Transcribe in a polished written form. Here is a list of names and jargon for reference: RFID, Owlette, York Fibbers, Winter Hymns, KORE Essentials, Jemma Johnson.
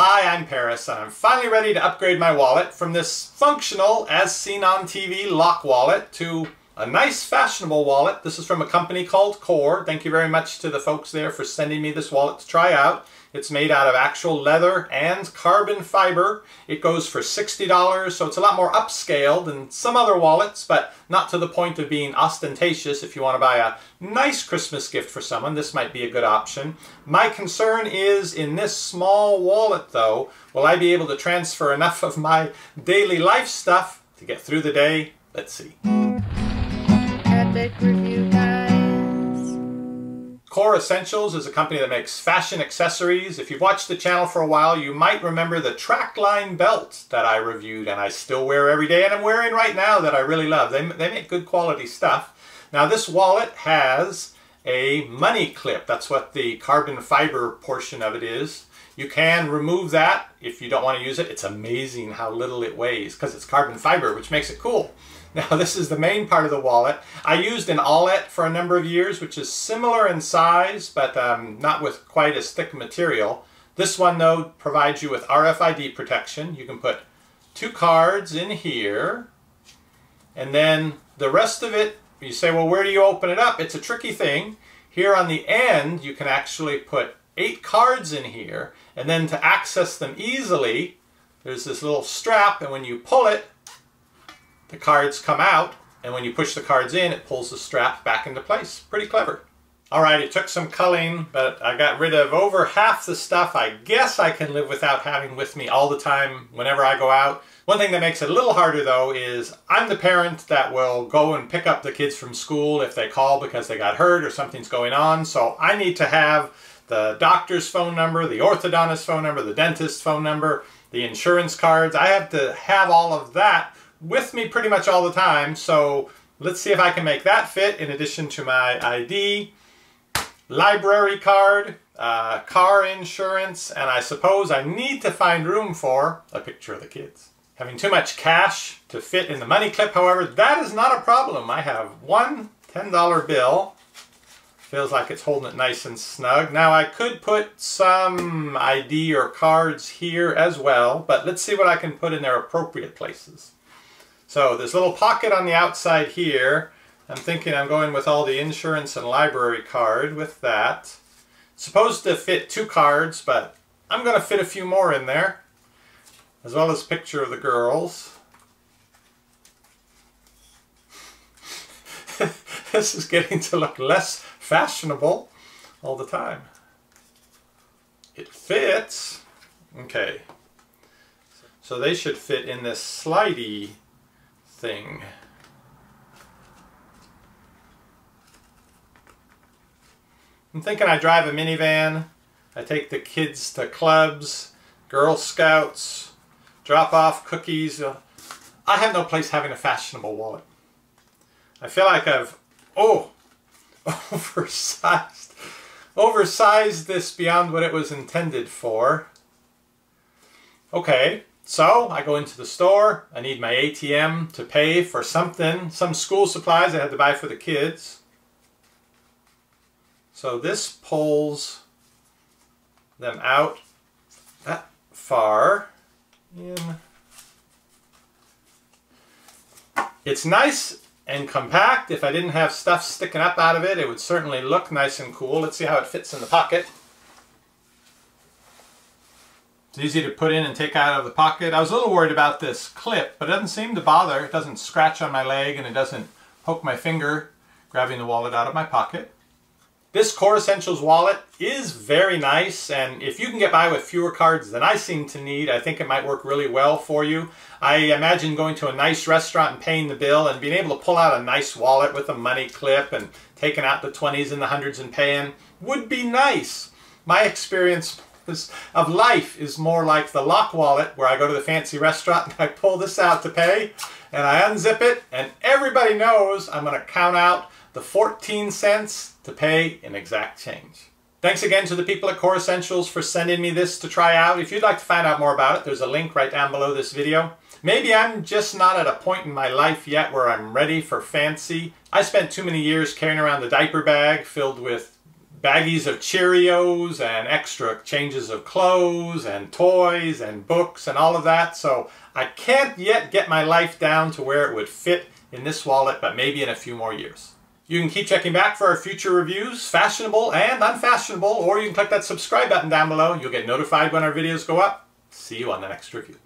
Hi, I'm Paris, and I'm finally ready to upgrade my wallet from this functional, as seen on TV, lock wallet to a nice, fashionable wallet. This is from a company called KORE. Thank you very much to the folks there for sending me this wallet to try out. It's made out of actual leather and carbon fiber. It goes for $60, so it's a lot more upscale than some other wallets, but not to the point of being ostentatious. If you want to buy a nice Christmas gift for someone, this might be a good option. My concern is, in this small wallet though, will I be able to transfer enough of my daily life stuff to get through the day? Let's see. Epic review time. KORE Essentials is a company that makes fashion accessories. If you've watched the channel for a while, you might remember the Trackline belt that I reviewed and I still wear every day and I'm wearing right now that I really love. They make good quality stuff. Now this wallet has a money clip. That's what the carbon fiber portion of it is. You can remove that if you don't want to use it. It's amazing how little it weighs because it's carbon fiber, which makes it cool. Now this is the main part of the wallet. I used an Owlette for a number of years, which is similar in size, but not with quite as thick material. This one though provides you with RFID protection. You can put two cards in here, and then the rest of it, you say, well, where do you open it up? It's a tricky thing. Here on the end, you can actually put 8 cards in here, and then to access them easily, there's this little strap, and when you pull it, the cards come out, and when you push the cards in, it pulls the strap back into place. Pretty clever. All right, it took some culling, but I got rid of over half the stuff I guess I can live without having with me all the time whenever I go out. One thing that makes it a little harder though is I'm the parent that will go and pick up the kids from school if they call because they got hurt or something's going on, so I need to have the doctor's phone number, the orthodontist's phone number, the dentist's phone number, the insurance cards. I have to have all of that with me pretty much all the time, so let's see if I can make that fit in addition to my ID, library card, car insurance, and I suppose I need to find room for a picture of the kids. Having too much cash to fit in the money clip, however, that is not a problem. I have one $10 bill. Feels like it's holding it nice and snug. Now I could put some ID or cards here as well, but let's see what I can put in their appropriate places. So this little pocket on the outside here, I'm thinking I'm going with all the insurance and library card with that. It's supposed to fit 2 cards, but I'm going to fit a few more in there, as well as a picture of the girls. This is getting to look less fashionable all the time. It fits. Okay. So they should fit in this slidey thing. I'm thinking I drive a minivan, I take the kids to clubs, Girl Scouts, drop off cookies. I have no place having a fashionable wallet. I feel like I've, oversized this beyond what it was intended for. Okay. So I go into the store, I need my ATM to pay for something, some school supplies I had to buy for the kids. So this pulls them out that far in. It's nice and compact. If I didn't have stuff sticking up out of it, it would certainly look nice and cool. Let's see how it fits in the pocket. It's easy to put in and take out of the pocket. I was a little worried about this clip, but it doesn't seem to bother. It doesn't scratch on my leg and it doesn't poke my finger grabbing the wallet out of my pocket. This KORE Essentials wallet is very nice, and if you can get by with fewer cards than I seem to need, I think it might work really well for you. I imagine going to a nice restaurant and paying the bill and being able to pull out a nice wallet with a money clip and taking out the 20s and the 100s and paying would be nice. My experience of life is more like the lock wallet, where I go to the fancy restaurant and I pull this out to pay and I unzip it and everybody knows I'm going to count out the 14 cents to pay in exact change. Thanks again to the people at KORE Essentials for sending me this to try out. If you'd like to find out more about it, there's a link right down below this video. Maybe I'm just not at a point in my life yet where I'm ready for fancy. I spent too many years carrying around the diaper bag filled with baggies of Cheerios and extra changes of clothes and toys and books and all of that. So I can't yet get my life down to where it would fit in this wallet, but maybe in a few more years. You can keep checking back for our future reviews, fashionable and unfashionable, or you can click that subscribe button down below. You'll get notified when our videos go up. See you on the next review.